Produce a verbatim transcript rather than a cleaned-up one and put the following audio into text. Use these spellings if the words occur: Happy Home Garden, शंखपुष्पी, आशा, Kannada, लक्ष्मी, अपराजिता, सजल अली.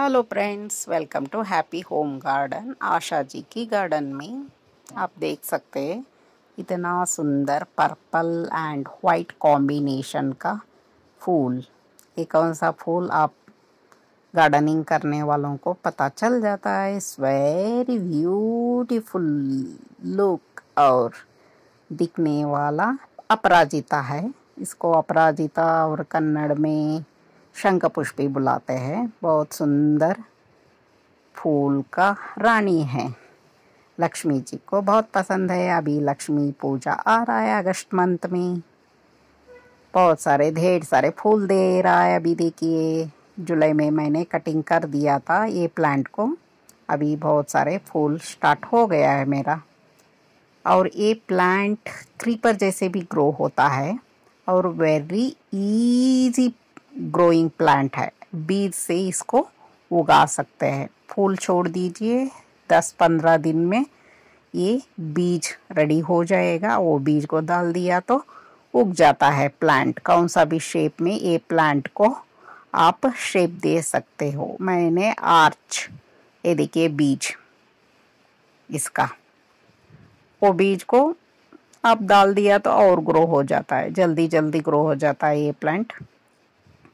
Hello friends, welcome to happy home garden. आशा ji की garden में आप देख सकते हैं इतना सुंदर पर्पल एंड वाइट कॉम्बिनेशन का फूल। ये कौन सा फूल आप गार्डनिंग करने वालों को पता चल जाता है। इट्स वेरी ब्यूटीफुल लुक और दिखने वाला अपराजिता है। इसको अपराजिता और कन्नड़ में शंखपुष्पी बुलाते हैं। बहुत सुंदर फूल का रानी है। लक्ष्मी जी को बहुत पसंद है। अभी लक्ष्मी पूजा आ रहा है अगस्त मंथ में, बहुत सारे ढेर सारे फूल दे रहा है। अभी देखिए जुलाई में मैंने कटिंग कर दिया था ये प्लांट को, अभी बहुत सारे फूल स्टार्ट हो गया है मेरा। और ये प्लांट क्रीपर जैसे भी ग्रो होता है और वेरी इजी ग्रोइंग प्लांट है। बीज से इसको उगा सकते हैं। फूल छोड़ दीजिए, दस पंद्रह दिन में ये बीज रेडी हो जाएगा। वो बीज को डाल दिया तो उग जाता है प्लांट। कौन सा भी शेप में ये प्लांट को आप शेप दे सकते हो। मैंने आर्च, ये देखिए बीज इसका, वो बीज को आप डाल दिया तो और ग्रो हो जाता है, जल्दी जल्दी ग्रो हो जाता है ये प्लांट।